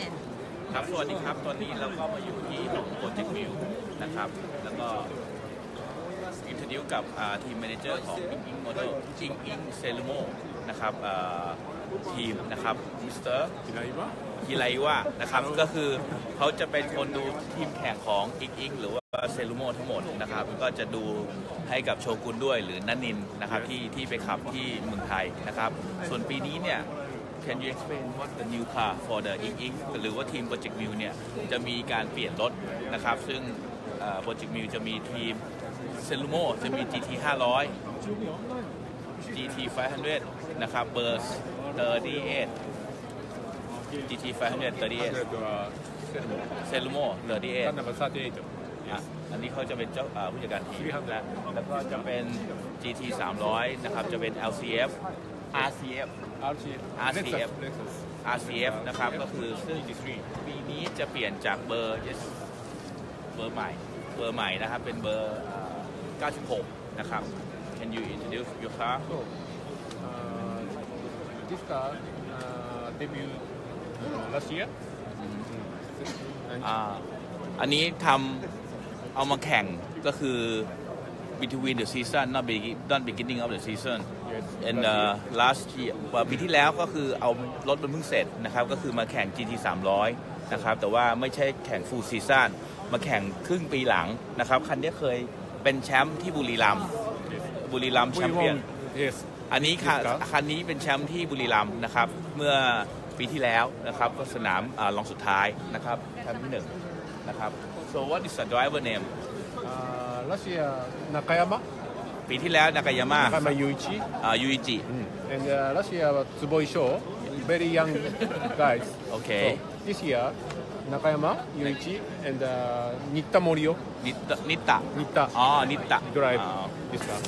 เห็นครับสวัสดีครับตอนนี้เราก็มาอยู่ที่หนองโปรเจกต์มิวนะครับแล้วก็อินเทอร์วิวกับทีมแมเนเจอร์ของอิงโมเดลจิงอิงเซลูโมนะครับทีมนะครับมิสเตอร์ฮิไลวะนะครับก็คือเขาจะเป็นคนดูทีมแข่งของอิงหรือว่าเซลูโมทั้งหมดนะครับก็จะดูให้กับโชกุนด้วยหรือนันนินนะครับที่ไปขับที่เมืองไทยนะครับส่วนปีนี้เนี่ย Can you explain what the new car for the ING หรือว่าทีม Project Mil เนี่ยจะมีการเปลี่ยนรถนะครับซึ่ง Project Mil จะมีทีม Celumo จะมี GT500 GT500 นะครับเบอร์38 GT500 38 Celumo 38อันนี้เขาจะเป็นเจ้าผู้จัดการทีมแล้วก็จะเป็น GT 300นะครับจะเป็น LC F RC F นะครับก็คือซึ่งปีนี้จะเปลี่ยนจากเบอร์ใหม่นะครับเป็นเบอร์96นะครับ Can you introduce your car? This car debuted last year. อันนี้ทำเอามาแข่งก็คือ between the season not beginning of the season and last year ปีที่แล้วก็คือเอารถมันเพิ่งเสร็จนะครับก็คือมาแข่ง GT 300นะครับแต่ว่าไม่ใช่แข่ง full season มาแข่งครึ่งปีหลังนะครับคันนี้เคยเป็นแชมป์ที่บุรีรัมย์แชมเปี้ยนอันนี้คันนี้เป็นแชมป์ที่บุรีรัมย์นะครับเมื่อปีที่แล้วนะครับก็สนามรองสุดท้ายนะครับแชมป์ที่1นะครับ so what is the driver name last year Nakayama ปีที่แล้ว Nakayama Yuichi Yuichi and last year Tsuboi Sho very young guys okay this year Nakayama Yuichi and Nitta Morio Nitta drive this car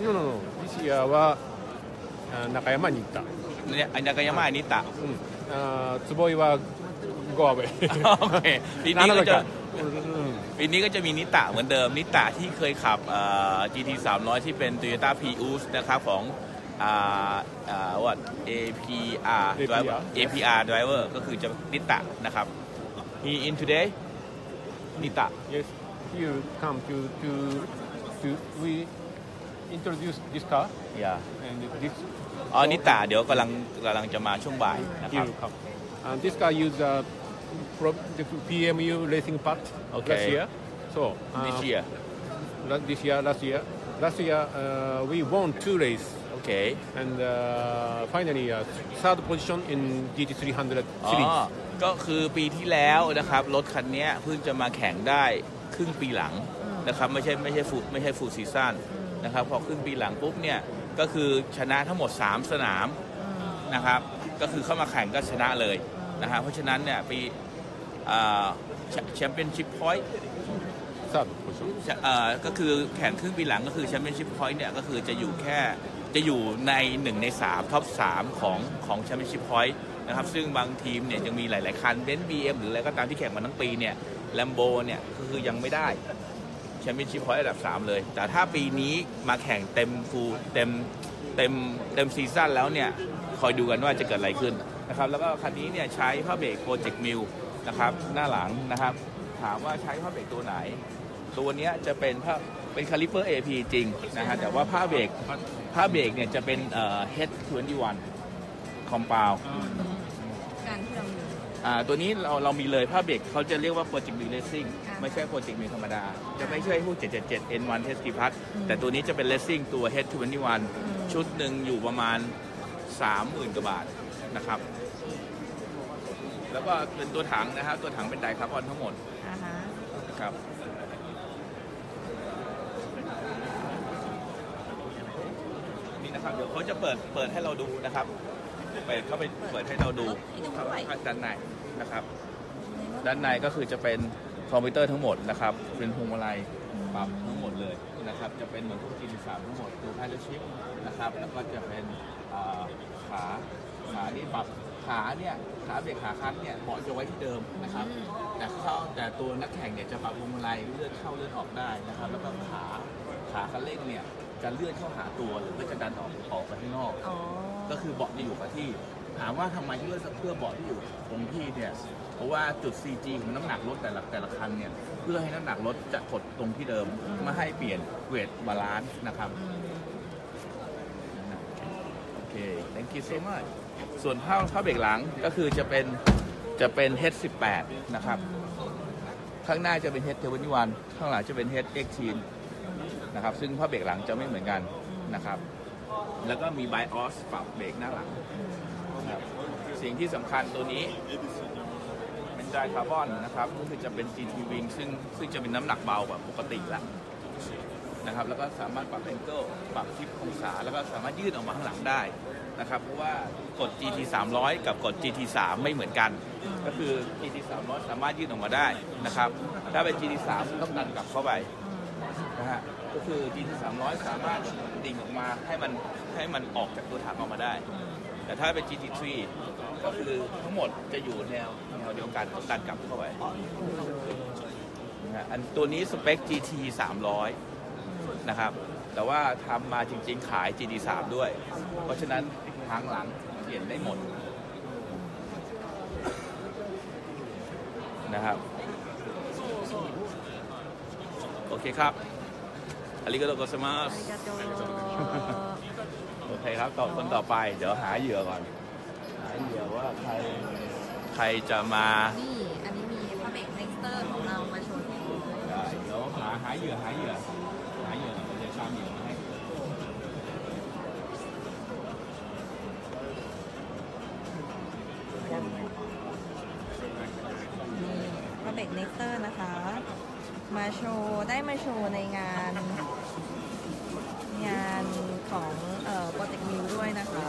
no this year ว่า Nakayama Nitta เนี่ย Nakayama Nitta Tsuboi ว่าโอเคปีนี้ก็จะมีนิตะเหมือนเดิมนิตะที่เคยขับ GT 300ที่เป็น Toyota Prius นะครับของAPR driver ก็คือจะนิตะนะครับ He in today นิตะ Yes he come to we introduce this car Yeah and this นิตะเดี๋ยวกำลังจะมาช่วงบ่ายนะครับ And this car used the PMU racing part last year. So last year we won 2 races. Okay. And finally third position in GT300 series. ก็คือปีที่แล้วนะครับรถคันนี้เพิ่งจะมาแข่งได้ครึ่งปีหลังนะครับไม่ใช่ฟูลซีซั่นนะครับพอครึ่งปีหลังปุ๊บเนี่ยก็คือชนะทั้งหมด3สนามนะครับก็คือเข้ามาแข่งก็ชนะเลยนะฮะเพราะฉะนั้นเนี่ยปีแชมเปี้ยนชิพพอยต์ก็คือแข่งครึ่งปีหลังก็คือแชมเปี้ยนชิพพอยต์เนี่ยก็คือจะอยู่ใน1ใน3ท็อป3ของแชมเปี้ยนชิพพอยต์นะครับซึ่งบางทีมเนี่ยยังมีหลายๆคันเบนซ์ BM หรืออะไรก็ตามที่แข่งมาทั้งปีเนี่ยแลมโบเนี่ยก็คือยังไม่ได้แชมเปี้ยนชิพพอยต์ระดับ3เลยแต่ถ้าปีนี้มาแข่งเต็มซีซั่นแล้วเนี่ยคอยดูกันว่าจะเกิดอะไรขึ้นนะครับแล้วก็คันนี้เนี่ยใช้ผ้าเบรกโปรเจกต์มิลนะครับหน้าหลังนะครับถามว่าใช้ผ้าเบรกตัวไหนตัวนี้จะเป็นผ้าเป็นคาลิเปอร์ AP จริงนะฮะแต่ว่าผ้าเบรกเนี่ยจะเป็นH21 compound ตัวนี้เรามีเลยผ้าเบรกเขาจะเรียกว่าโปรเจกต์มิลเลสซิ่งไม่ใช่โปรเจกต์มิลธรรมดาจะไม่ใช่พวก777 N1 Test Pass แต่ตัวนี้จะเป็นเลสซิ่งตัว H21 ชุดหนึ่งอยู่ประมาณ30,000 กว่าบาทนะครับแล้วก็เป็นตัวถังนะครับตัวถังเป็นไดคาร์บอนทั้งหมดนะครับนี่นะครับเดี๋ยวเขาจะเปิดให้เราดูนะครับไปเขาไปเปิดให้เราดูด้านในนะครับด้านในก็คือจะเป็นคอมพิวเตอร์ทั้งหมดนะครับเป็นพวงมาลัยปรับทั้งหมดเลยนะครับจะเป็นเหมือนทุกทีสามทั้งหมดดูไฮเดรชิปนะครับแล้วก็จะเป็นขานี่ปรับขาเนี่ยขาเบรกขาคันเนี่ยเหมาะจะไว้ที่เดิมนะครับแต่ตัวนักแข่งเนี่ยจะปรับพวงมาลัยเลื่อนเข้าเลื่อนออกได้นะครับแล้วก็ขาคันเร่งเนี่ยจะเลื่อนเข้าหาตัวหรือว่าจะดันออกไปข้างนอกก็คือเบาะจะอยู่กับที่ ถามว่าทำไมเพื่อเบาะที่อยู่คงที่เนี่ยเพราะว่าจุด CG ของน้ำหนักรถแต่ละคันเนี่ยเพื่อให้น้ำหนักรถจะกดตรงที่เดิมไม่ให้เปลี่ยนเวทบาลานซ์นะครับโอเค thank you so much ส่วนผ้าเบรกหลังก็คือจะเป็น H18 นะครับข้างหน้าจะเป็น H21 ข้างหลังจะเป็น H18 นะครับซึ่งผ้าเบรกหลังจะไม่เหมือนกันนะครับแล้วก็มี BIOS ปรับเบรกหน้าหลังสิ่งที่สำคัญตัวนี้เป็นไดคาร์บอนนะครับก็คือจะเป็น GT Wing ซึ่งจะเป็นน้ำหนักเบากว่าปกติแล้วนะครับแล้วก็สามารถปรับ angle ปรับทิศองศาแล้วก็สามารถยืดออกมาข้างหลังได้นะครับเพราะว่ากด GT 300กับกด GT 3ไม่เหมือนกันก็คือ GT 300สามารถยืดออกมาได้นะครับถ้าเป็น GT 3ต้องดันกลับเข้าไปนะฮะก็คือ GT 300สามารถดิ่งออกมาให้มันออกจากตัวถังออกมาได้แต่ถ้าเป็น GT3 ก็คือทั้งหมดจะอยู่แนวเดียวกันต้องดันกลับเข้าไปนะฮะอันตัวนี้สเปค GT 300นะครับแต่ว่าทำมาจริงๆขาย GT 3ด้วยเพราะฉะนั้นทางหลังเปลี่ยนได้หมดนะครับโอเคครับอาริกาโตโกซามัสโอเคครับต่อคนต่อไปเดี๋ยวหาเหยื่อก่อนหาเหยื่อว่าใครจะมานี่อันนี้มีพระเบรกเซ็กเตอร์ของเรามาโชว์ให้ดูได้เดี๋ยวหาเหยื่อเดี๋ยวชามเหยื่อมาให้พระเบรกเซ็กเตอร์นะคะมาโชว์ได้มาโชว์ในงานของโปรเจกต์มิวด้วยนะคะ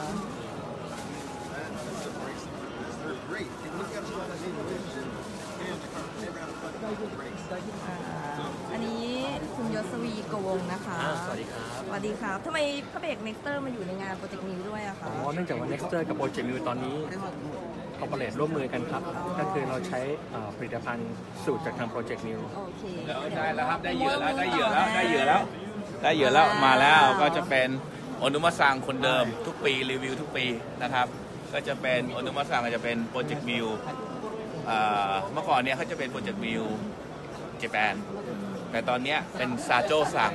อันนี้คุณยศวีโกวงนะคะสวัสดีครับสวัสดีครับทำไมพระเบรกเน็กเตอร์มาอยู่ในงานโปรเจกต์มิวด้วยอะคะอ๋อเนื่องจากว่าเน็กเตอร์กับโปรเจกต์มิวตอนนี้คอร์ปอเรทร่วมมือกันครับก็คือเราใช้ผลิตภัณฑ์สูตรจากทางโปรเจกต์มิวโอเคได้แล้วครับได้เหยื่อแล้วมาแล้วก็จะเป็นอนุมาซังคนเดิมทุกปีรีวิวทุกปีนะครับก็จะเป็นอนุมาซังจะเป็นโปรเจกต์มิวเมื่อก่อนเนี่ยเขาจะเป็นโปรเจกต์มิวเจแปนแต่ตอนเนี้ยเป็นซาโจซัง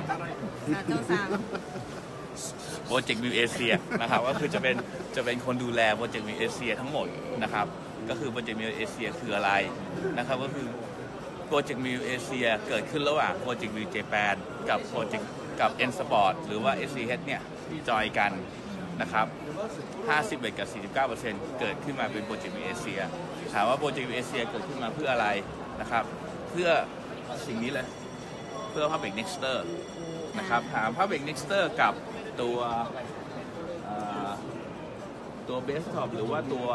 โปรเจกต์มิวเอเชียนะครับก็คือจะเป็นคนดูแลโปรเจกต์มิวเอเชียทั้งหมดนะครับก็คือโปรเจกต์มิวเอเชียคืออะไรนะครับก็คือโปรเจกต์มิวเอเชียเกิดขึ้นระหว่างโปรเจกต์มิวเจแปนกับโปรเจกต์กับ N Sport หรือว่า SCH เนี่ยจอยกันนะครับ51 กับ 49% เกิดขึ้นมาเป็นโปรเจกต์มิวเอเชียถามว่าโปรเจกต์มิวเอเชียเกิดขึ้นมาเพื่ออะไรนะครับเพื่อสิ่งนี้เลยเพื่อ Public Nexter นะครับถาม Public Nexter กับตัวเบสท็อปหรือว่าตัว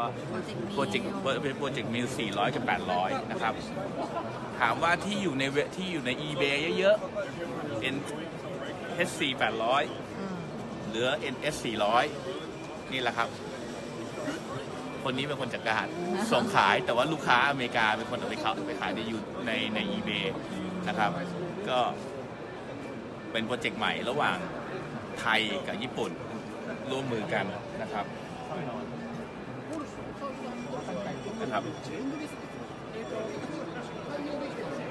โปรเจกต์มิว400 กับ 800 นะครับถามว่าที่อยู่ใน eBay เยอะๆ NSC 800หรือ NS 400นี่แหละครับคนนี้เป็นคนจัดการส่งขายแต่ว่าลูกค้าอเมริกาเป็นคนเอาไปขายใน eBay นะครับก็เป็นโปรเจกต์ใหม่ระหว่างไทยกับญี่ปุ่นร่วมมือกันนะครับ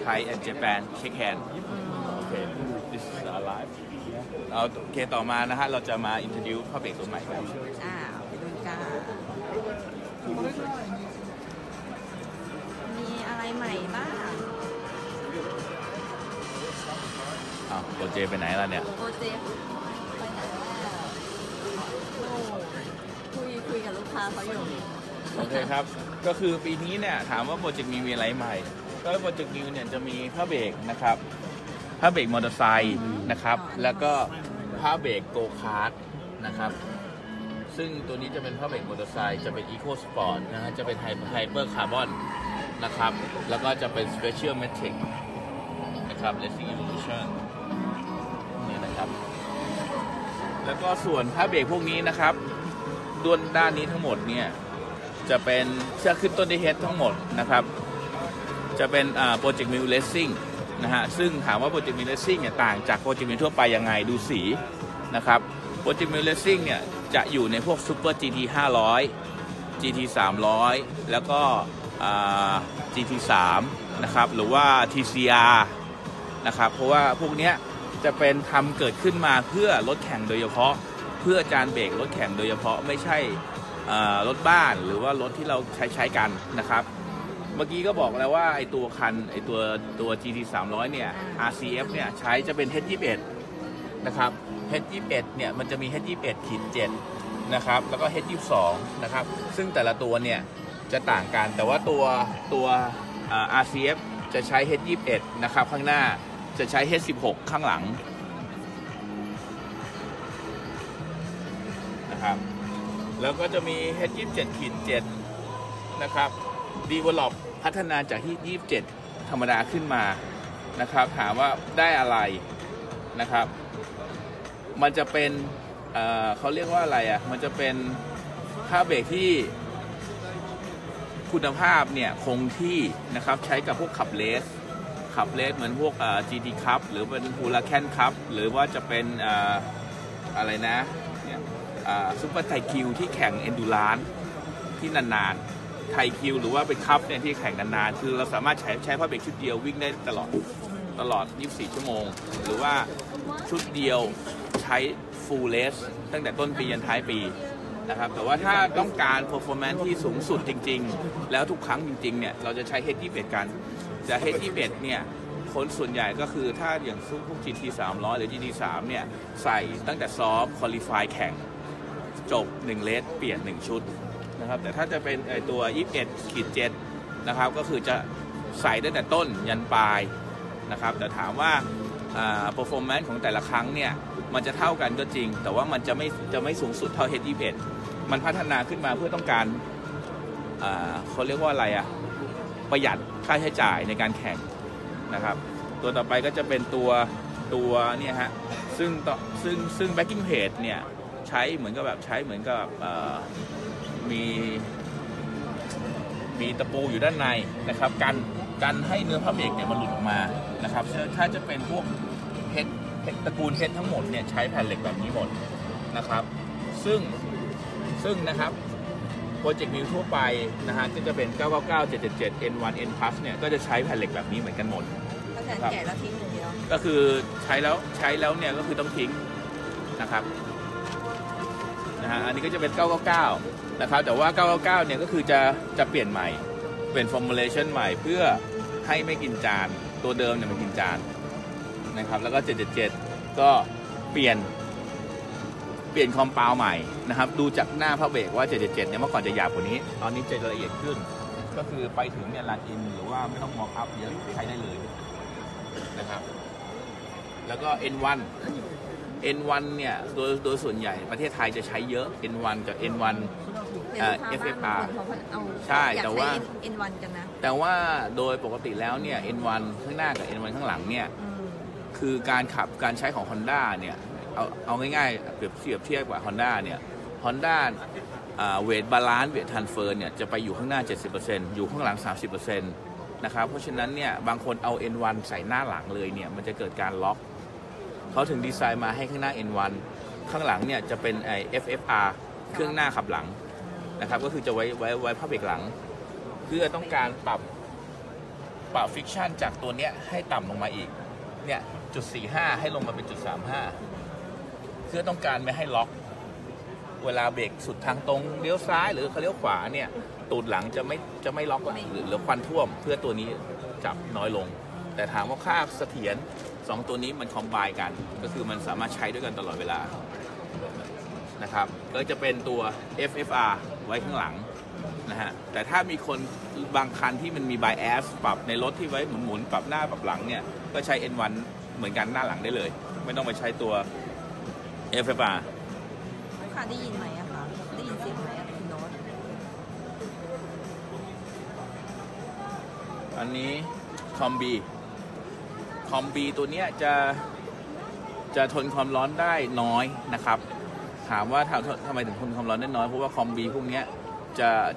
ไทย and Japan shake hand โอเค this is alive เอาโอเคต่อมานะฮะเราจะมา introduce พระเบรกตัวใหม่กันไปดูกันมีอะไรใหม่บ้างอ้าวโปรเจไปไหนล่ะเนี่ยโปรเจคุยกับลูกค้าเขาอยู่โอเคครับก็คือปีนี้เนี่ยถามว่าโปรเจกต์มีอะไรใหม่ก็โปรเจกต์มิวเนี่ยจะมีผ้าเบรกนะครับผ้าเบรกมอเตอร์ไซค์นะครับแล้วก็ผ้าเบรกโกคาร์ทนะครับซึ่งตัวนี้จะเป็นผ้าเบรกมอเตอร์ไซค์จะเป็นอีโคสปอร์ตนะฮะจะเป็นไฮเปอร์คาร์บอนนะครับแล้วก็จะเป็นสเปเชียลเมทริกนะครับเลสซิ่งอิวลูชั่นนี่นะครับแล้วก็ส่วนผ้าเบรกพวกนี้นะครับด้านนี้ทั้งหมดเนี่ยจะเป็นเชือกขึ้นต้นด้วยเฮดทั้งหมดนะครับจะเป็นโปรเจกต์มิวเลสซิ่งนะฮะซึ่งถามว่าโปรเจกต์มิวเลสซิ่งเนี่ยต่างจากโปรเจกต์มิวทั่วไปยังไงดูสีนะครับโปรเจกต์มิวเลสซิ่งเนี่ยจะอยู่ในพวกซูเปอร์ GT 500 GT300 แล้วก็GT3 นะครับหรือว่า TCR นะครับเพราะว่าพวกเนี้ยจะเป็นทำเกิดขึ้นมาเพื่อรถแข่งโดยเฉพาะเพื่อจานเบรกรถแข่งโดยเฉพาะไม่ใช่รถบ้านหรือว่ารถที่เราใช้กันนะครับเมื่อกี้ก็บอกแล้วว่าไอตัวคันไอตัว GT300 เนี่ย RC F เนี่ยใช้จะเป็น H21 นะครับ H21 เนี่ยมันจะมี H21-7 นะครับแล้วก็ H22 นะครับซึ่งแต่ละตัวเนี่ยจะต่างกันแต่ว่าตัว RC F จะใช้ H21 นะครับข้างหน้าจะใช้ H16 ข้างหลังนะครับแล้วก็จะมี H27-7 นะครับDevelop พัฒนาจากที่27ธรรมดาขึ้นมานะครับถามว่าได้อะไรนะครับมันจะเป็นเขาเรียกว่าอะไรอ่ะมันจะเป็นค่าเบรกที่คุณภาพเนี่ยคงที่นะครับใช้กับพวกขับเลสเหมือนพวกGT ครับหรือเป็นฮูลาแคนครับหรือว่าจะเป็นอะไรนะซุปเปอร์ไทคิวที่แข่ง Endurance ที่นานๆไทคิวหรือว่าเป็นคัพเนี่ยที่แข่งนานๆคือเราสามารถใช้ผ้าเบรกชุดเดียววิ่งได้ตลอด24ชั่วโมงหรือว่าชุดเดียวใช้ฟูลเลสตั้งแต่ต้นปียันท้ายปีนะครับแต่ว่าถ้าต้องการเพอร์ฟอร์แมนซ์ที่สูงสุดจริงๆแล้วทุกครั้งจริงๆเนี่ยเราจะใช้ H21 กันแต่ H21 เนี่ยคนส่วนใหญ่ก็คือถ้าอย่างสู้พวก GT300 หรือ GT3 เนี่ยใส่ตั้งแต่ซ้อมควอลิฟายแข่งจบ1เลสเปลี่ยน1ชุดนะครับแต่ถ้าจะเป็นตัว 21-7 นะครับก็คือจะใส่ได้แต่ต้นยันปลายนะครับแต่ถามว่า performance ของแต่ละครั้งเนี่ยมันจะเท่ากันก็จริงแต่ว่ามันจะไม่สูงสุดเท่า H21 มันพัฒนาขึ้นมาเพื่อต้องการเขาเรียกว่าอะไรอะประหยัดค่าใช้จ่ายในการแข่งนะครับตัวต่อไปก็จะเป็นตัวเนี่ยฮะซึ่ง backing plate เนี่ยใช้เหมือนกับมีตะปูอยู่ด้านในนะครับกันให้เนื้อผ้าเบรกเนี่ยมันหลุดออกมานะครับถ้าจะเป็นพวกเพชรตระกูลเพชรทั้งหมดเนี่ยใช้แผ่นเหล็กแบบนี้หมดนะครับซึ่งนะครับโปรเจกต์มิวทั่วไปนะฮะก็จะเป็น999 777 N1 N Plus เนี่ยก็จะใช้แผ่นเหล็กแบบนี้เหมือนกันหมดแกะแล้วทิ้งอย่างเดียวก็คือใช้แล้วเนี่ยก็คือต้องทิ้งนะครับนะฮะอันนี้ก็จะเป็น999นะครับแต่ว่า999เนี่ยก็คือจะเปลี่ยนใหม่เป็นฟอร์มูลเลชันใหม่เพื่อให้ไม่กินจานตัวเดิมเนี่ยมันกินจานนะครับแล้วก็777ก็เปลี่ยนคอมเพลวใหม่นะครับดูจากหน้าผ้าเบรกว่า777เนี่ยเมื่อก่อนจะหยาบกว่านี้ตอนนี้จะละเอียดขึ้นก็คือไปถึงเนี่ยลัดอินหรือว่าไม่ต้องมอคอัพเยอะใช้ได้เลยนะครับแล้วก็ N1 เนี่ยโดยส่วนใหญ่ประเทศไทยจะใช้เยอะ N1 กับ N1 FFR ใช่แต่ว่าโดยปกติแล้วเนี่ย N1 ข้างหน้ากับ N1 ข้างหลังเนี่ยคือการขับการใช้ของ Honda เนี่ยเอาง่ายๆเปรียบเทียบกับ Honda เนี่ย Honda เวทบาลานซ์เวททันเฟอร์เนี่ยจะไปอยู่ข้างหน้า 70% อยู่ข้างหลัง 30% นะครับเพราะฉะนั้นเนี่ยบางคนเอา N1 ใส่หน้าหลังเลยเนี่ยมันจะเกิดการล็อกเขาถึงดีไซน์มาให้ข้างหน้า N1 ข้างหลังเนี่ยจะเป็นไอ้ FFR เครื่องหน้าขับหลังนะครับก็คือจะไว้ผ้าเบรกหลังเพื่อต้องการปรับฟิกชันจากตัวเนี้ยให้ต่ำลงมาอีกเนี่ยจุด45ให้ลงมาเป็นจุด35เพื่อต้องการไม่ให้ล็อกเวลาเบรกสุดทางตรงเลี้ยวซ้ายหรือเขาเลี้ยวขวาเนี่ยตูดหลังจะไม่ล็อกหรือควันท่วมเพื่อตัวนี้จับน้อยลงแต่ถามว่าค่าเสถียร2ตัวนี้มันคอมไบน์กันก็คือมันสามารถใช้ด้วยกันตลอดเวลานะครับก็จะเป็นตัว FFR ไว้ข้างหลังนะฮะแต่ถ้ามีคนบางคันที่มันมี bias ปรับในรถที่ไว้หมุนๆปรับหน้าปรับหลังเนี่ยก็ใช้ N1 เหมือนกันหน้าหลังได้เลยไม่ต้องไปใช้ตัว FFR ลูกค้าได้ยินไหมอะคะได้ยินเสียงไหมคุณโน้ตอันนี้คอมบีตัวนี้จะทนความร้อนได้น้อยนะครับถามว่าทำไมถึงทนความร้อนได้น้อยเพราะว่าคอมบีพวกนี้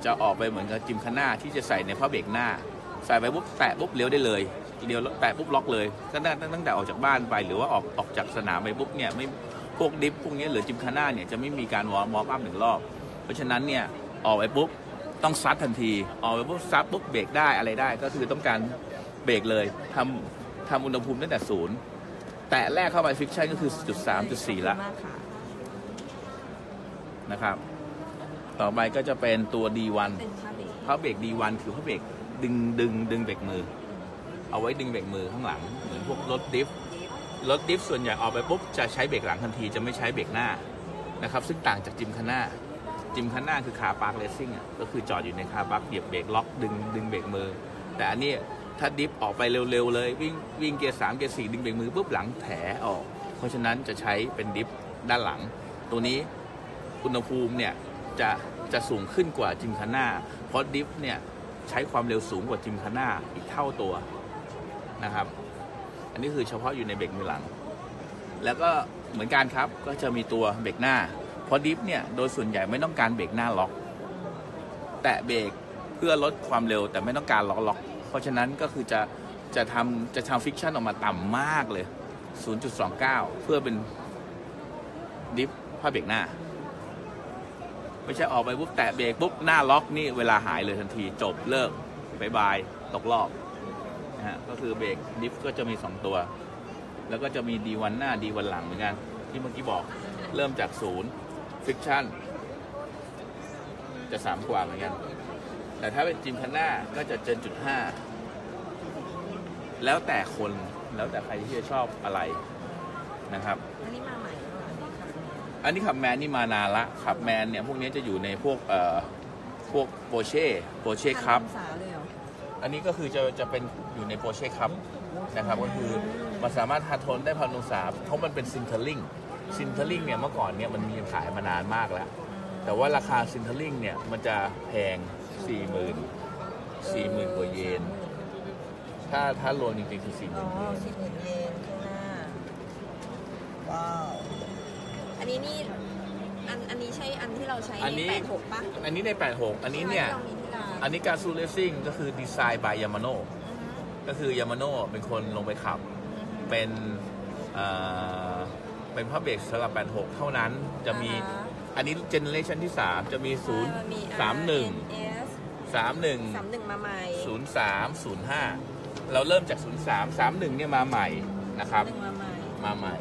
จะออกไปเหมือนกับจิมคาน่าที่จะใส่ในผ้าเบรกหน้าใส่ไปปุ๊บแตะปุ๊บเลี้ยวได้เลยเดียวแตะปุ๊บล็อกเลยตั้งแต่ออกจากบ้านไปหรือว่าออกจากสนามไปปุ๊บเนี่ยไม่พวกดิฟพวกนี้หรือจิมคาน่าเนี่ยจะไม่มีการวอร์มอัพหนึ่งรอบเพราะฉะนั้นเนี่ยออกไปปุ๊บ ต้องซัดทันทีออกไปปุ๊บซัดปุ๊บเบรกได้อะไรได้ก็คือต้องการเบรกเลยทำอุณหภูมิตั้งแต่ศูนย์แต่แรกเข้าไปฟิกชันก็คือจุดสามจุดสี่ละนะครับต่อไปก็จะเป็นตัว D1 เพราะเบรก D1 คือเพราะเบรกดึงเบรกมือเอาไว้ดึงเบรกมือข้างหลังเหมือนพวกรถดิฟส่วนใหญ่ออกไปปุ๊บจะใช้เบรกหลังทันทีจะไม่ใช้เบรกหน้านะครับซึ่งต่างจากจิมคันหน้าคือคาร์พาร์คเรซซิ่งก็คือจอดอยู่ในคาร์พาร์คเหยียบเบรกล็อกดึงเบรกมือแต่อันนี้ถ้าดิฟออกไปเร็วๆเลยวิ่งเกียร์3เกียร์4ดึงเบรกมือปุ๊บหลังแถออกเพราะฉะนั้นจะใช้เป็นดิฟด้านหลังตัวนี้อุณหภูมิเนี่ยจะสูงขึ้นกว่าจิมคาน่าเพราะดิฟเนี่ยใช้ความเร็วสูงกว่าจิมคาน่าอีกเท่าตัวนะครับอันนี้คือเฉพาะอยู่ในเบรกมือหลังแล้วก็เหมือนกันครับก็จะมีตัวเบรกหน้าเพราะดิฟเนี่ยโดยส่วนใหญ่ไม่ต้องการเบรกหน้าล็อกแต่เบรกเพื่อลดความเร็วแต่ไม่ต้องการล็อกเพราะฉะนั้นก็คือจะทำฟิกชันออกมาต่ำมากเลย 0.29 เพื่อเป็นดิฟเพราะเบรกหน้าไม่ใช่ออกไปปุ๊บแตะเบรกปุ๊บหน้าล็อกนี่เวลาหายเลยทันทีจบเลิกบายตกรอบนะฮะก็คือเบรกดิฟก็จะมี2ตัวแล้วก็จะมีดีวันหน้าดีวันหลังเหมือนกันที่เมื่อกี้บอกเริ่มจากศูนย์ฟิกชั่นจะ3กว่าเหมือนกันแต่ถ้าเป็นจิมคันหน้าก็จะเจนจุดห้าแล้วแต่คนแล้วแต่ใครที่จะชอบอะไรนะครับอันนี้ขับแมนนี่มานานละขับแมนเนี่ยพวกนี้จะอยู่ในพวกโปรเช่ครับอันนี้ก็คือจะเป็นอยู่ในโปรเช่ครับนะครับก็คือมันสามารถทัดทนได้พันองศาเพราะมันเป็นซินเทอร์ลิงเนี่ยเมื่อก่อนเนี่ยมันมีขายมานานมากแล้วแต่ว่าราคาซินเทอร์ลิงเนี่ยมันจะแพง40,000กว่าเยนถ้ารวมจริงๆคือ40,000 เยนข้างหน้าว้าวอันนี้นี่อันนี้ใช่อันที่เราใช้ใน86ป่ะอันนี้ใน86อันนี้เนี่ยอันนี้การซูเรซิ่งก็คือดีไซน์บายยามาโน่ก็คือยามาโน่เป็นคนลงไปขับเป็นผ้าเบรกสำหรับ86เท่านั้นจะมีอันนี้เจเนเรชันที่3จะมี031 มาใหม่03 05เราเริ่มจาก03 31เนี่ยมาใหม่นะครับมาใหม่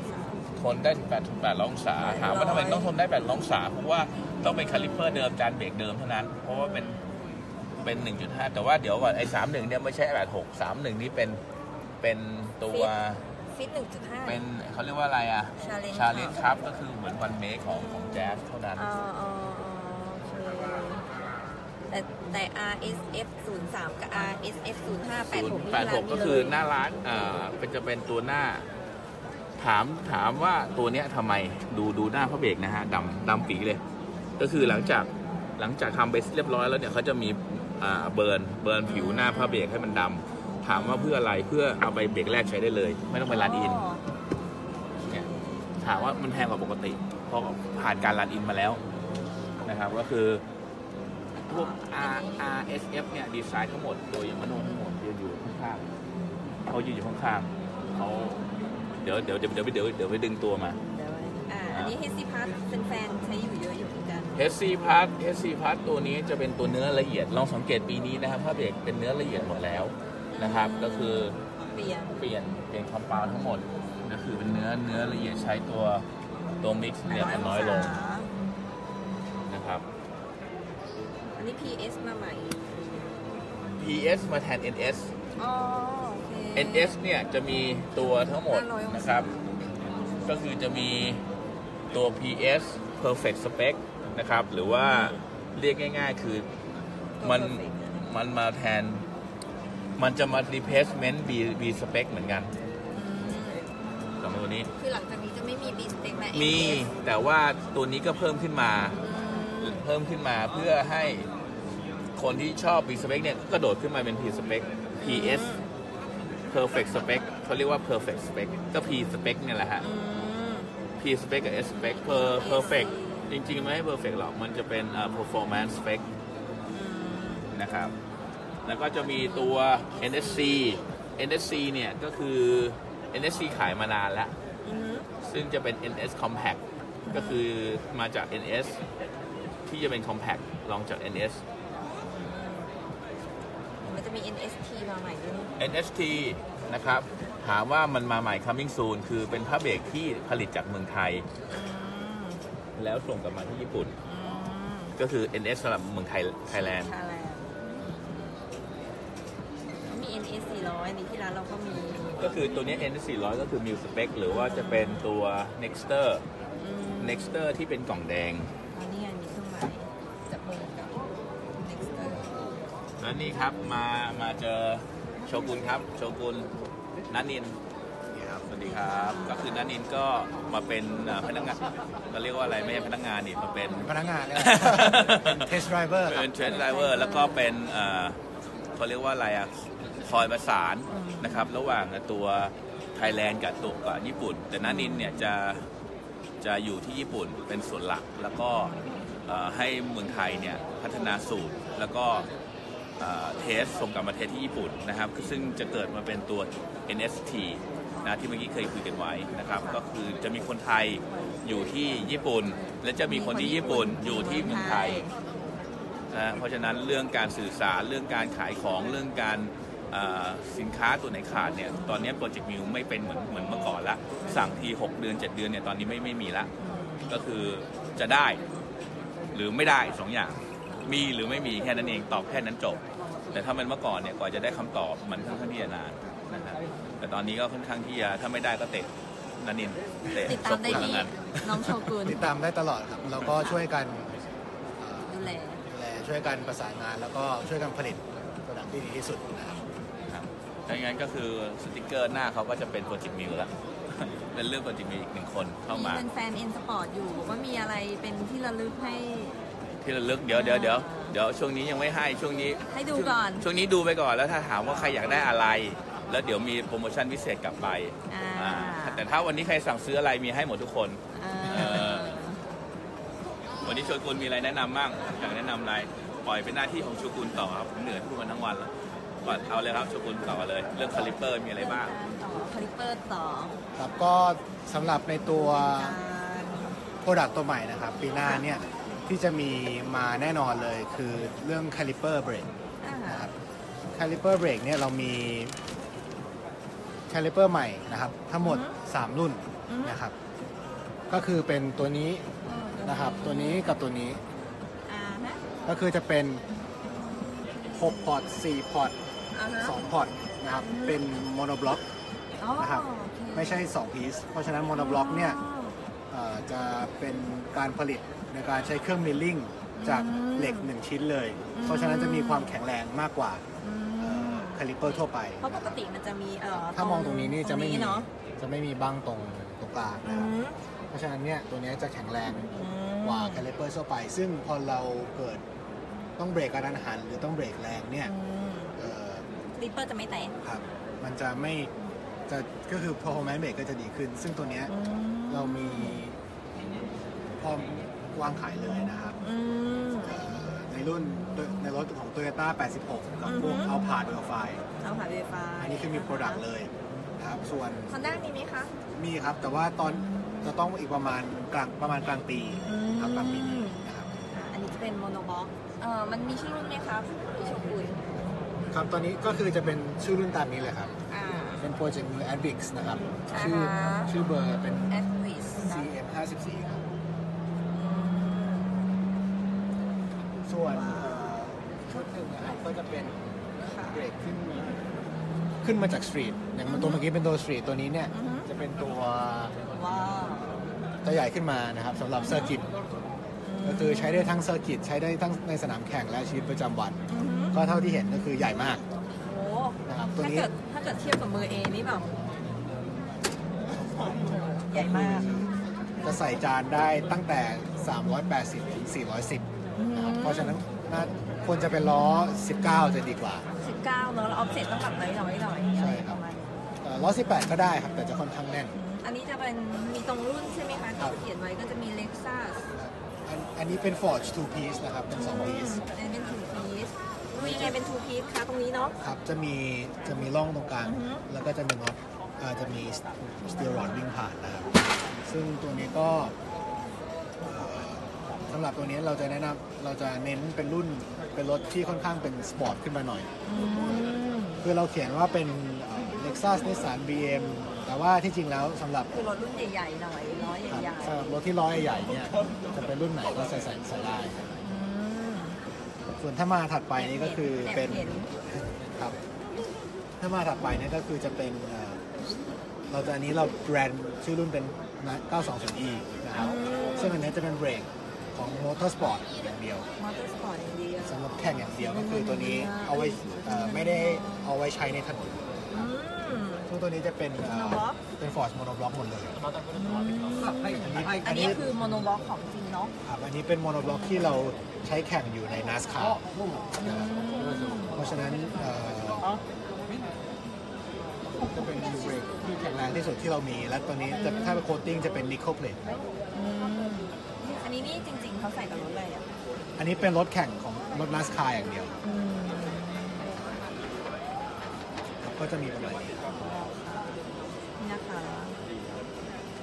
ทนได้ถึง8องศาถามว่าทำไมต้องทนได้8องศาเพราะว่าต้องเป็นคาลิเปอร์เดิมจานเบรกเดิมเท่านั้นเพราะว่าเป็น 1.5 แต่ว่าเดี๋ยวก่อนไอ้31เนี่ยไม่ใช่86 31นี่เป็นตัวฟิต 1.5 เป็นเขาเรียกว่าอะไรอ่ะชาเลนจ์ครับก็คือเหมือนวันเมคของแจ๊สเท่านั้นแต่ RS F 03กับ RS F 05 86ก็คือหน้าร้านจะเป็นตัวหน้าถามว่าตัวเนี้ยทำไมดูหน้าพระเบรกนะฮะดำปีเลยก็คือหลังจากทำเบสเรียบร้อยแล้วเนี่ยเขาจะมีเบิร์นผิวหน้าพระเบรกให้มันดำถามว่าเพื่ออะไรเพื่อเอาไปเบรกแรกใช้ได้เลยไม่ต้องไปรันอินเนี่ยถามว่ามันแพงกว่าปกติเพราะผ่านการรันอินมาแล้วนะครับก็คือพวก RSF เนี่ยดีไซน์ทั้งหมดโดยมโนทั้งหมดอยู่ข้างๆเขาอยู่ข้างๆเขาเดี๋ยวไปดึงตัวมาอันนี้ HC Plus เป็นแฟนใช้อยู่เยอะอยู่เหมือนกัน HC Plus ตัวนี้จะเป็นตัวเนื้อละเอียดลองสังเกตปีนี้นะครับผ้าเบรกเป็นเนื้อละเอียดหมดแล้วนะครับก็คือเปลี่ยนคอมเพลตทั้งหมดก็คือเป็นเนื้อละเอียดใช้ตัวมิกซ์เนี่ยมันน้อยลงนะครับอันนี้ PS มาใหม่ PS มาแทน NS NS เนี่ยจะมีตัวทั้งหมดนะครับก็คือจะมีตัว PS Perfect Spec นะครับหรือว่าเรียกง่ายๆคือมันมาแทนมันจะมา replacement B Spec เหมือนกันสองตัวนี้คือหลังจากนี้จะไม่มี B Spec แล้วมีแต่ว่าตัวนี้ก็เพิ่มขึ้นมาเพื่อให้คนที่ชอบ B Spec เนี่ยก็กระโดดขึ้นมาเป็น P Spec PS perfect spec เขาเรียกว่า perfect spec ก็ P spec เนี่ยแหละฮะ P spec กับ S spec perfect จริงๆไม่ให้ perfect หรอกมันจะเป็น performance spec นะครับแล้วก็จะมีตัว NSC เนี่ยก็คือ NSC ขายมานานแล้วซึ่งจะเป็น NS compact ก็คือมาจาก NS ที่จะเป็น compact รองจาก NS มี NST มาใหม่ด้วย NST นะครับถามว่ามันมาใหม่ coming soon คือเป็นผ้าเบรกที่ผลิตจากเมืองไทยแล้วส่งกลับมาที่ญี่ปุ่นก็คือ NS สำหรับเมืองไทยแลนด์มี NS 400 นี่ที่ร้านเราก็มีก็คือตัวนี้ NS 400 ก็คือ Mil Spec หรือว่าจะเป็นตัว Nexter Nexter ที่เป็นกล่องแดงอันนี้มีเครื่องหมายจับมือกับ Nexter แล้วนี่ครับมาเจอโชกุนครับโชกุนนันนินสวัสดีครับก็คือนันนินก็มาเป็นพนักงานเราเรียกว่าอะไรไม่ใช่พนักงานนี่มาเป็นพนักงานเลยเป็นเทสไดรเวอร์เป็นเทสไดรเวอร์แล้วก็เป็นเขาเรียกว่าอะไรอ่ะคอยประสานนะครับระหว่างตัวไทยแลนด์กับตัวญี่ปุ่นแต่นันนินเนี่ยจะอยู่ที่ญี่ปุ่นเป็นส่วนหลักแล้วก็ให้เมืองไทยเนี่ยพัฒนาสูตรแล้วก็เทสส่งกลับมาเทสที่ญี่ปุ่นนะครับซึ่งจะเกิดมาเป็นตัว NST นะที่เมื่อกี้เคยคุยกันไว้นะครับก็คือจะมีคนไทยอยู่ที่ญี่ปุ่นและจะมีคนที่ญี่ปุ่นอยู่ที่เมืองไทยนะเพราะฉะนั้นเรื่องการสื่อสารเรื่องการขายของเรื่องการสินค้าตัวไหนขาดเนี่ยตอนนี้โปรเจกต์มิวไม่เป็นเหมือนเมื่อก่อนละสั่งที6เดือน7เดือนเนี่ยตอนนี้ไม่มีละก็คือจะได้หรือไม่ได้2อย่างมีหรือไม่มีแค่นั้นเองตอบแค่นั้นจบแต่ถ้ามันเมื่อก่อนเนี่ยกว่าจะได้คำตอบมันค่อนข้างที่จะนานนะครับแต่ตอนนี้ก็ค่อนข้างที่จะถ้าไม่ได้ก็เตะนันนินเตะติดตามได้ที่น้องโชกุนติดตามได้ตลอดครับแล้วก็ช่วยกันดูแลช่วยกันประสานงานแล้วก็ช่วยกันผลิตโปรดักต์ที่ดีที่สุดนะครับดังนั้นก็คือสติกเกอร์หน้าเขาก็จะเป็นโปรเจกต์มิวแล้วเป็นเรื่องโปรเจกต์มิวอีกหนึ่งคนเข้ามาเป็นแฟนเอ็นสปอร์ตอยู่ว่ามีอะไรเป็นที่ระลึกให้ที่ระลึกเดี๋ยวช่วงนี้ยังไม่ให้ช่วงนี้ให้ดูก่อนช่วงนี้ดูไปก่อนแล้วถ้าถามว่าใครอยากได้อะไรแล้วเดี๋ยวมีโปรโมชั่นพิเศษกลับไปแต่ถ้าวันนี้ใครสั่งซื้ออะไรมีให้หมดทุกคนวันนี้โชกุนมีอะไรแนะนำบ้างอยากแนะนำอะไรปล่อยเป็นหน้าที่ของโชกุนต่อครับผมเหนื่อยทุกวันทั้งวันแล้วก่อนเอาเลยครับโชกุนต่อเลยเรื่องคาลิเปอร์มีอะไรบ้างคาลิเปอร์ต่อครับก็สำหรับในตัวโปรดักต์ตัวใหม่นะครับปีหน้าเนี่ยที่จะมีมาแน่นอนเลยคือเรื่อง caliper brake นะครับ caliper brake เนี่ยเรามี caliper ใหม่นะครับทั้งหมด3รุ่นนะครับก็คือเป็นตัวนี้นะครับตัวนี้กับตัวนี้ก็คือจะเป็น6พอร์ต4พอร์ต2พอร์ตนะครับเป็นโมโนบล็อกนะครับไม่ใช่2พีซเพราะฉะนั้นโมโนบล็อกเนี่ยจะเป็นการผลิตในการใช้เครื่องมิลลิ่งจากเหล็ก1ชิ้นเลยเพราะฉะนั้นจะมีความแข็งแรงมากกว่าคาลิเปอร์ทั่วไปเพราะปกติมันจะมีถ้ามองตรงนี้นี่จะไม่มีจะไม่มีบั้งตรงกลางนะครับเพราะฉะนั้นเนี่ยตัวนี้จะแข็งแรงกว่าคาลิเปอร์ทั่วไปซึ่งพอเราเกิดต้องเบรกกระทันหันหรือต้องเบรกแรงเนี่ยคาลิเปอร์จะไม่แตกครับมันจะไม่จะก็คือ performance เบรกก็จะดีขึ้นซึ่งตัวนี้เรามีพร้อมวางขายเลยนะครับในรุ่นในรถของ Toyota 86กับพวกเอาผ่านเบลไฟอันนี้คือมี Product เลยนะครับส่วนคอนด้ามีไหมคะมีครับแต่ว่าตอนจะต้องอีกประมาณกลางปีครับกลางปีนี้นะครับอันนี้จะเป็นโมโนบล็อกมันมีชื่อรุ่นไหมครับพี่ชมบุญครับตอนนี้ก็คือจะเป็นชื่อรุ่นตามนี้เลยครับเป็นโปรเจกต์มือ Advix นะครับชื่อเบอร์เป็น Advix CM54 ครับส่วนชุดหนึ่งนะครับก็จะเป็นเบรกขึ้นมาจากสตรีทอย่างตัวเมื่อกี้เป็นตัวสตรีทตัวนี้เนี่ยจะเป็นตัวใหญ่ขึ้นมานะครับสำหรับเซอร์กิตก็คือใช้ได้ทั้งเซอร์กิตใช้ได้ทั้งในสนามแข่งและชีวิตประจำวันก็เท่าที่เห็นก็คือใหญ่มากนะครับตัวนี้ถ้าเกิดเทียบกับมือเอนี่แบบใหญ่มากจะใส่จานได้ตั้งแต่380ถึง410เพราะฉะนั้นควรจะเป็นล้อ19จะดีกว่า19เนอะแล้วออฟเซ็ตต้องปรับน้อยๆหน่อยใช่ครับล้อ18ก็ได้ครับแต่จะค่อนข้างแน่นอันนี้จะเป็นมีตรงรุ่นใช่ไหมคะที่เขียนไว้ก็จะมี Lexus อันนี้เป็น Forged 2 piece นะครับเป็น2 piece อันนี้เป็น2 piece ดูยังไงเป็น2 piece คะตรงนี้เนาะครับจะมีร่องตรงกลางแล้วก็จะมีน็อตจะมี Steel Rolling Path นะครับซึ่งตัวนี้ก็สำหรับตัวนี้เราจะแนะนำเราจะเน้นเป็นรุ่น เป็นรถที่ค่อนข้างเป็นสปอร์ตขึ้นมาหน่อยคือเราเขียนว่าเป็น Lexus Nissan BM แต่ว่าที่จริงแล้วสำหรับคือรถรุ่นใหญ่ๆหน่อยล้อใหญ่ๆสำหรับรถที่ล้อใหญ่ๆเนี่ยจะเป็นรุ่นไหนก็ใส่ได้ส่วนถ้ามาถัดไปนี่ก็คือเป็นครับถ้ามาถัดไปนี่ก็คือจะเป็นเราจะอันนี้เราแบรนด์ชื่อรุ่นเป็น 920E นะครับซึ่งอันนี้จะเป็นเบรกของมอเตอร์สปอร์ตอย่างเดียวสำหรับแข่งอย่างเดียวก็คือตัวนี้เอาไว้ไม่ได้เอาไว้ใช้ในถนนซึ่งตัวนี้จะเป็น Forged โมโนบล็อกหมดเลยอันนี้คือโมโนบล็อกของจริงเนาะอันนี้เป็นโมโนบล็อกที่เราใช้แข่งอยู่ใน NASCAR เพราะฉะนั้นจะเป็นเบรกที่แข็งแรงที่สุดที่เรามีและตัวนี้ถ้าเป็นโคตติ้งจะเป็นนิกเกิลเพลทอันนี้นี่จริงๆเขาใส่กับรถอะไรอ่ะอันนี้เป็นรถแข่งของรถ NASCAR อย่างเดียวก็จะมีประมาณนี้นะคะ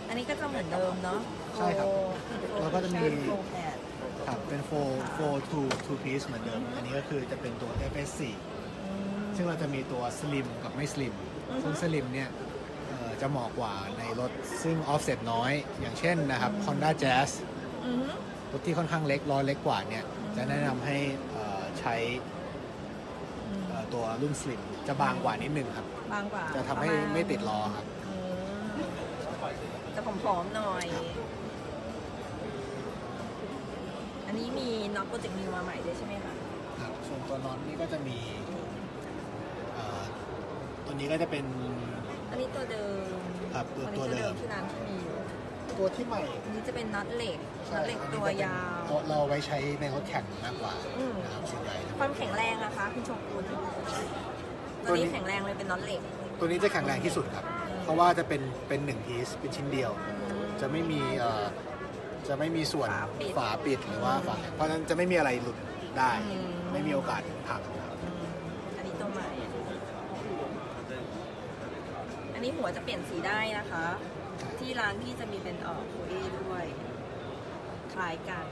อันนี้ก็จะเหมือนเดิมเนาะใช่ครับแล้วก็จะมีครับเป็น4 piece เหมือนเดิมอันนี้ก็คือจะเป็นตัว FS4 ซึ่งเราจะมีตัว Slim กับไม่ Slim ซึ่ง Slim เนี่ยจะเหมาะกว่าในรถซึ่ง offset น้อยอย่างเช่นนะครับ Honda Jazz รถที่ค่อนข้างเล็กล้อเล็กกว่าเนี่ยจะแนะนำให้ใช้ตัวรุ่น Slim จะบางกว่านิดนึงครับบางกว่าจะทำให้ไม่ติดล้อครับจะผอมๆหน่อยอันนี้มีน็อตโปรเจกต์นิวมาใหม่ด้วยใช่ไหมคะครับส่วนตัวน็อตนี่ก็จะมีตัวนี้ก็จะเป็นอันนี้ตัวเดิมครับตัวเดิมที่ร้านมีตัวที่ใหม่อันนี้จะเป็นน็อตเหล็กตัวยาวเราไว้ใช้ในรถแข่งมากกว่านะครับส่วนใหญ่ความแข็งแรงนะคะคุณโชกุนตัวนี้แข็งแรงเลยเป็นน็อตเหล็กตัวนี้จะแข็งแรงที่สุดครับเพราะว่าจะเป็น1 piece เป็นชิ้นเดียวจะไม่มีส่วนฝาปิดหรือว่าฝาเพราะฉะนั้นจะไม่มีอะไรหลุดได้ไม่มีโอกาสพังอันนี้ตัวใหม่อันนี้หัวจะเปลี่ยนสีได้นะคะที่ร้านพี่จะมีเป็นโคเอด้วยคล้ายกัน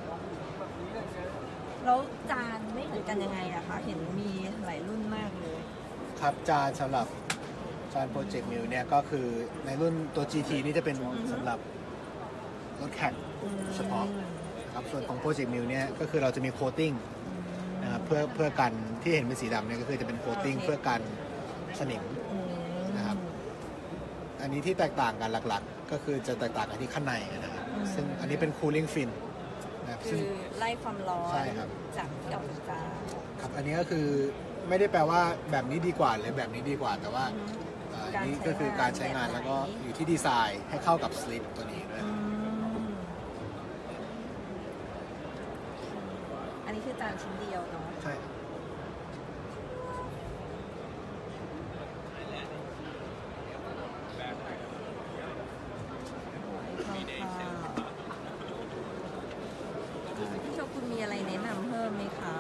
แล้วจานไม่เหมือนกันยังไงอะคะเห็นมีหลายรุ่นมากเลยครับจานสำหรับจานโปรเจกต์มิวเนี่ยก็คือในรุ่นตัว GT นี่จะเป็นสำหรับรถแข่งเฉพาะครับส่วนของโปรเจกต์มิวเนี่ยก็คือเราจะมีโคตติ้งนะครับเพื่อกันที่เห็นเป็นสีดำเนี่ยก็คือจะเป็นโคตติ้งเพื่อกันสนิมนะครับอันนี้ที่แตกต่างกันหลักๆก็คือจะแตกต่างกันที่ข้างในนะครับซึ่งอันนี้เป็นคูลิ่งฟินคือไล่ความร้อนจากที่ออกจากจานครับอันนี้ก็คือไม่ได้แปลว่าแบบนี้ดีกว่าหรือแบบนี้ดีกว่าแต่ว่านี่ก็คือการใช้งานแล้วก็อยู่ที่ดีไซน์ให้เข้ากับสลิปตัวนี้ด้วยอันนี้คือจานชิ้นเดียวเนาะใช่พี่โชคุณมีอะไรแนะนำเพิ่มไหมคะ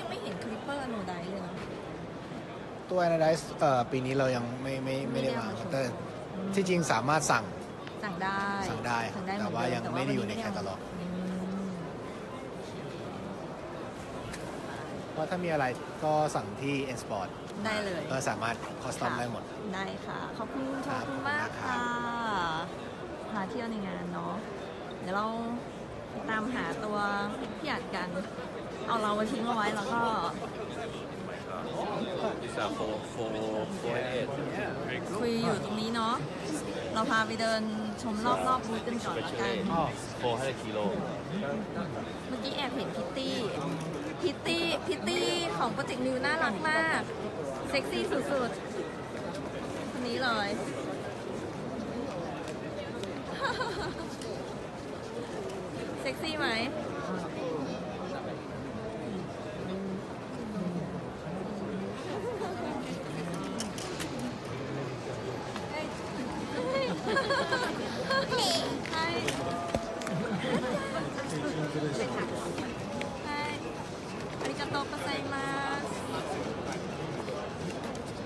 ยังไม่เห็นคลิปเปอร์โนไดเลยเนาะตัว Analyze ปีนี้เรายังไม่ได้วางแต่ที่จริงสามารถสั่งได้แต่ว่ายังไม่ได้อยู่ในแคตตาล็อกเพราะถ้ามีอะไรก็สั่งที่ N-Sport ได้เลยก็สามารถคอสตอมได้หมดได้ค่ะขอบคุณมากค่ะพาเที่ยวในงานเนาะเดี๋ยวเราตามหาตัวพี่อัดกันเอาเราทิ้งเอาไว้แล้วก็คุยอยู่ตรงนี้เนาะเราพาไปเดินชมรอบบูธกันก่อนละกัน4-5 กิโลเมื่อกี้แอบเห็นพิตตี้ของโปรเจกต์นิวน่ารักมากเซ็กซี่สุดๆคนนี้เลยเซ็กซี่ไหม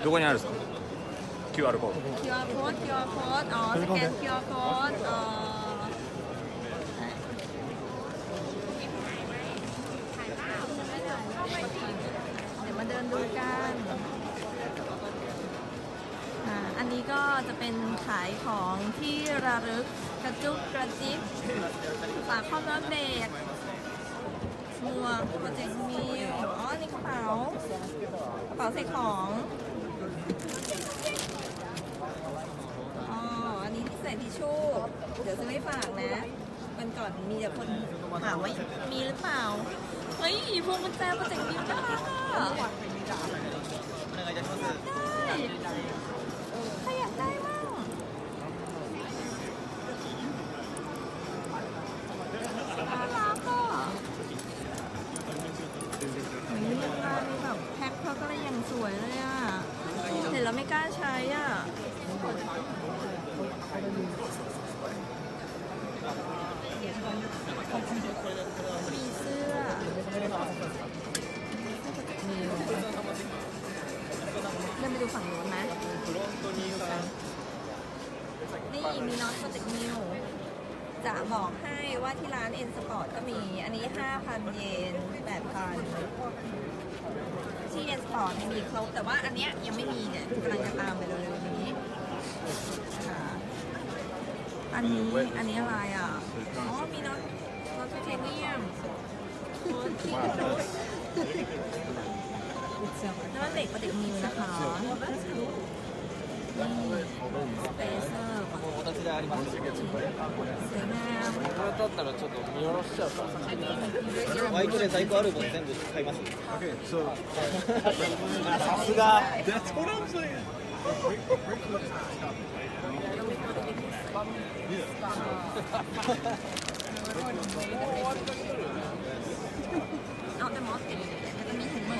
どこにあるんですか QR コード QR コードスキャン QR コードนี้ก็จะเป็นขายของที่ระลึกกระจุกกระจิบฝาครอบน้ำเบรกหมวกโปรเจกต์มิวอ๋อนี่กระเป๋าใส่ของอ๋ออันนี้ที่ใส่ทิชชู่เดี๋ยวซื้อให้ฝากนะวันก่อนมีแต่คนถามว่ามีหรือเปล่าเฮ้ยพวงกุญแจโปรเจกต์มิวน่ารักอ่ะใครอยากได้บ้างน่ารักอ่ะนี่มันน่ามีแบบแพ็คเขาก็เลยอย่างสวยเลยอ่ะเห็นแล้วไม่กล้าใช้อ่ะมีเสื้อเดินไปดูฝั่งนู้นไหมนี่มีน็อตโปรเจกต์มิวจะบอกให้ว่าที่ร้านเอ็นสปอร์ตก็มีอันนี้ 5,000 เยน 8,000 ที่เอ็นสปอร์ตมีครบแต่ว่าอันเนี้ยยังไม่มีเนี่ยกำลังจะตามไปเร็วๆนี้อันนี้อะไรอ่ะอ๋อมีน็อตไทเทเนียมน้ำเหล็กปฏิกิริยานะคะเบเซอร์เอาแต่มอสติมีถุงมือ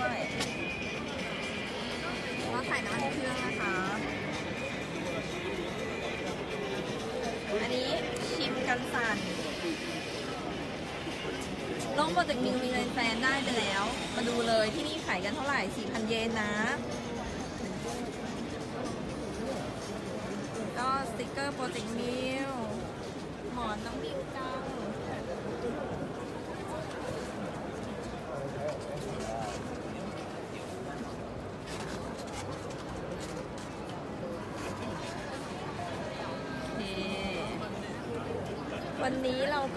ด้วยแล้วใส่น้ำมันเครื่องนะคะอันนี้ชิมกันสั่นลงโปรเจกต์มิวมีแฟนได้ไปแล้วมาดูเลยที่นี่ขายกันเท่าไหร่ 4,000 เยนนะก็สติกเกอร์โปรเจกต์มิวหมอนน้องมิวจ้าวันนี้เราก็